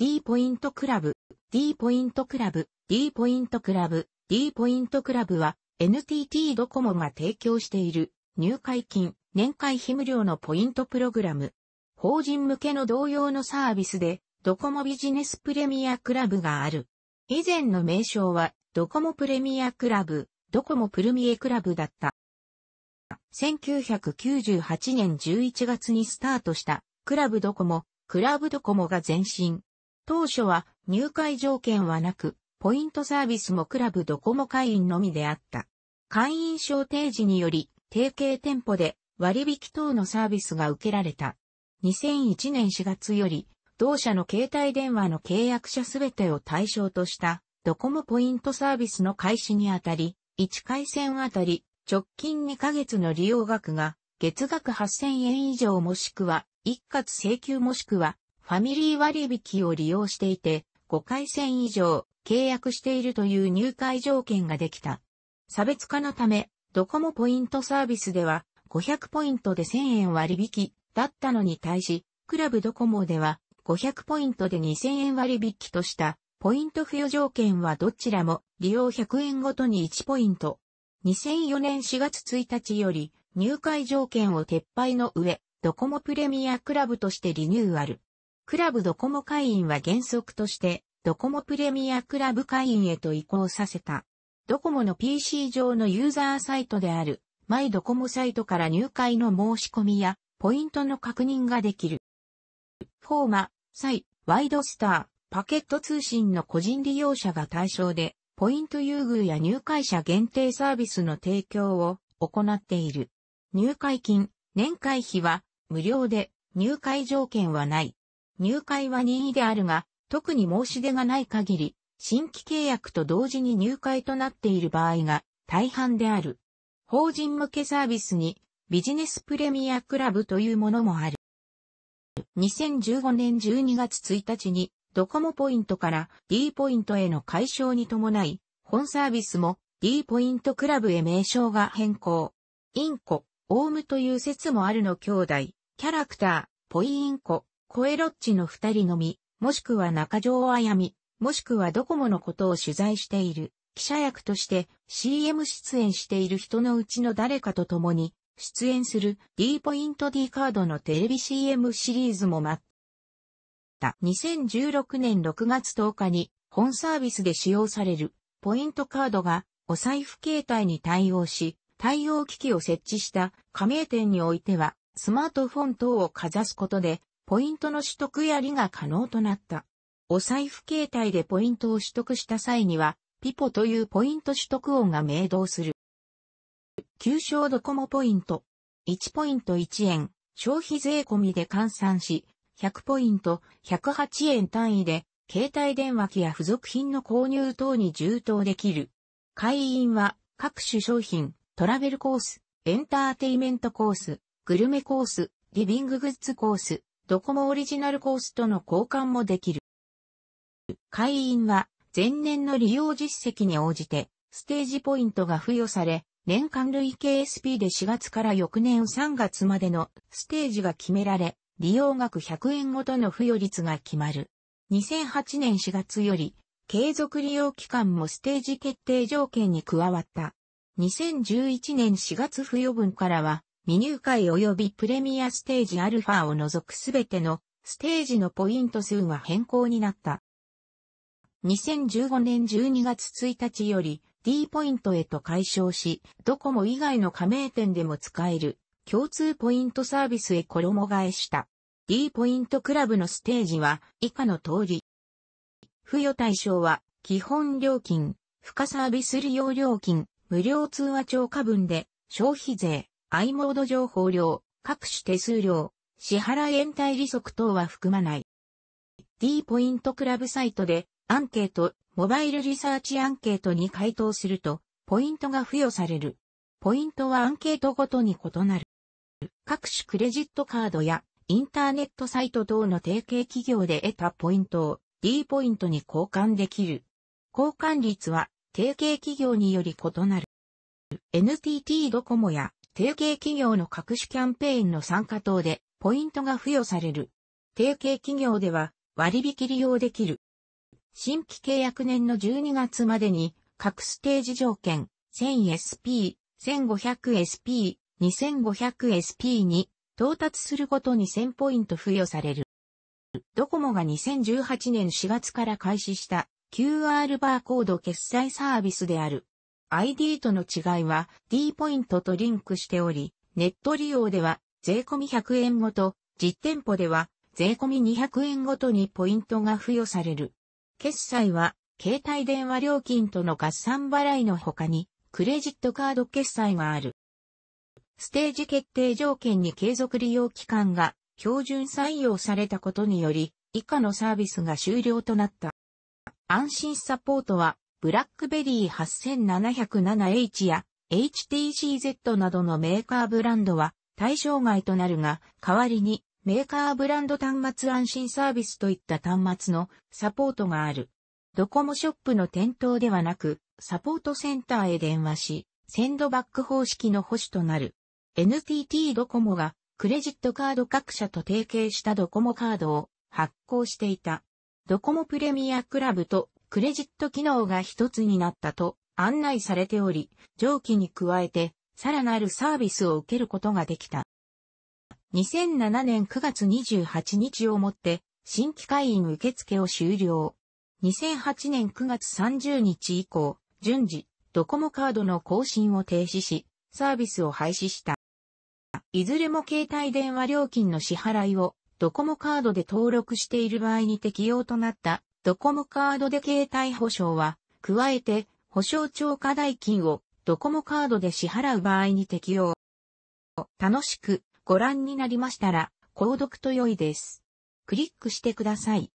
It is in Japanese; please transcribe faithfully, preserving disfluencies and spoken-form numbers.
D ポイントクラブ、D ポイントクラブ、D ポイントクラブ、D ポイントクラブは エヌティーティー ドコモが提供している入会金、年会費無料のポイントプログラム。法人向けの同様のサービスでドコモビジネスプレミアクラブがある。以前の名称はドコモプレミアクラブ、ドコモプルミエクラブだった。せんきゅうひゃくきゅうじゅうはちねんじゅういちがつにスタートしたクラブドコモ、クラブドコモが前身。当初は入会条件はなく、ポイントサービスもクラブドコモ会員のみであった。会員証提示により、提携店舗で割引等のサービスが受けられた。にせんいちねんしがつより、同社の携帯電話の契約者すべてを対象としたドコモポイントサービスの開始にあたり、いちかいせんあたり直近にかげつの利用額が月額はっせんえん以上もしくは一括請求もしくはファミリー割引を利用していてごかいせん以上契約しているという入会条件ができた。差別化のため、ドコモポイントサービスではごひゃくポイントでせんえん割引だったのに対し、クラブドコモではごひゃくポイントでにせんえん割引としたポイント付与条件はどちらも利用ひゃくえんごとにいちポイント。にせんよねんしがつついたちより入会条件を撤廃の上、ドコモプレミアクラブとしてリニューアル。クラブドコモ会員は原則としてドコモプレミアクラブ会員へと移行させた。ドコモの ピーシー 上のユーザーサイトであるマイドコモサイトから入会の申し込みやポイントの確認ができる。フォーマ、サイ、ワイドスター、パケット通信の個人利用者が対象で、ポイント優遇や入会者限定サービスの提供を行っている。入会金、年会費は無料で、入会条件はない。入会は任意であるが、特に申し出がない限り、新規契約と同時に入会となっている場合が大半である。法人向けサービスに、ビジネスプレミアクラブというものもある。にせんじゅうごねんじゅうにがつついたちにドコモポイントから D ポイントへの改称に伴い、本サービスも D ポイントクラブへ名称が変更。インコ、オウムという説もあるの兄弟、キャラクター、ポイインコ、コエロッチの二人のみ、もしくは中条あやみ、もしくはドコモのことを取材している、記者役として シーエム 出演している人のうちの誰かと共に、出演する D ポイント D カードのテレビ シーエム シリーズも待った。にせんじゅうろくねんろくがつとおかに本サービスで使用されるポイントカードがお財布携帯に対応し、対応機器を設置した加盟店においてはスマートフォン等をかざすことでポイントの取得や利が可能となった。お財布携帯でポイントを取得した際にはピポというポイント取得音が鳴動する。旧称ドコモポイント。いちポイントいちえん、消費税込みで換算し、ひゃくポイント、ひゃくはちえん単位で、携帯電話機や付属品の購入等に充当できる。会員は、各種商品、トラベルコース、エンターテイメントコース、グルメコース、リビンググッズコース、ドコモオリジナルコースとの交換もできる。会員は、前年の利用実績に応じて、ステージポイントが付与され、年間累計 エスピー でしがつから翌年さんがつまでのステージが決められ、利用額ひゃくえんごとの付与率が決まる。にせんはちねんしがつより、継続利用期間もステージ決定条件に加わった。にせんじゅういちねんしがつ付与分からは、未入会及びプレミアステージアルファを除くすべてのステージのポイント数が変更になった。にせんじゅうごねんじゅうにがつついたちより、D ポイントへと改称し、ドコモ以外の加盟店でも使える共通ポイントサービスへ衣替えした。D ポイントクラブのステージは以下の通り。付与対象は基本料金、付加サービス利用料金、無料通話超過分で消費税、i モード情報料、各種手数料、支払い延滞利息等は含まない。D ポイントクラブサイトでアンケート、モバイルリサーチアンケートに回答すると、ポイントが付与される。ポイントはアンケートごとに異なる。各種クレジットカードやインターネットサイト等の提携企業で得たポイントを D ポイントに交換できる。交換率は提携企業により異なる。エヌティーティー ドコモや提携企業の各種キャンペーンの参加等でポイントが付与される。提携企業では割引利用できる。新規契約年のじゅうにがつまでに各ステージ条件 せんエスピー、せんごひゃくエスピー、にせんごひゃくエスピー に到達するごとにせんポイント付与される。ドコモがにせんじゅうはちねんしがつから開始した キューアール バーコード決済サービスである。アイディー との違いは D ポイントとリンクしており、ネット利用では税込みひゃくえんごと、実店舗では税込みにひゃくえんごとにポイントが付与される。決済は携帯電話料金との合算払いの他にクレジットカード決済がある。ステージ決定条件に継続利用期間が標準採用されたことにより以下のサービスが終了となった。安心サポートはブラックベリー はっせんななひゃくななエイチ や エイチティーシーゼット などのメーカーブランドは対象外となるが、代わりにメーカーブランド端末安心サービスといった端末のサポートがある。ドコモショップの店頭ではなく、サポートセンターへ電話し、センドバック方式の保守となる。エヌティーティー ドコモがクレジットカード各社と提携したドコモカードを発行していた。ドコモプレミアクラブとクレジット機能が一つになったと案内されており、上記に加えて、さらなるサービスを受けることができた。にせんななねんくがつにじゅうはちにちをもって、新規会員受付を終了。にせんはちねんくがつさんじゅうにち以降、順次、ドコモカードの更新を停止し、サービスを廃止した。いずれも携帯電話料金の支払いを、ドコモカードで登録している場合に適用となった。ドコモカードで携帯保証は、加えて、保証超過代金をドコモカードで支払う場合に適用。楽しくご覧になりましたら、購読と良いです。クリックしてください。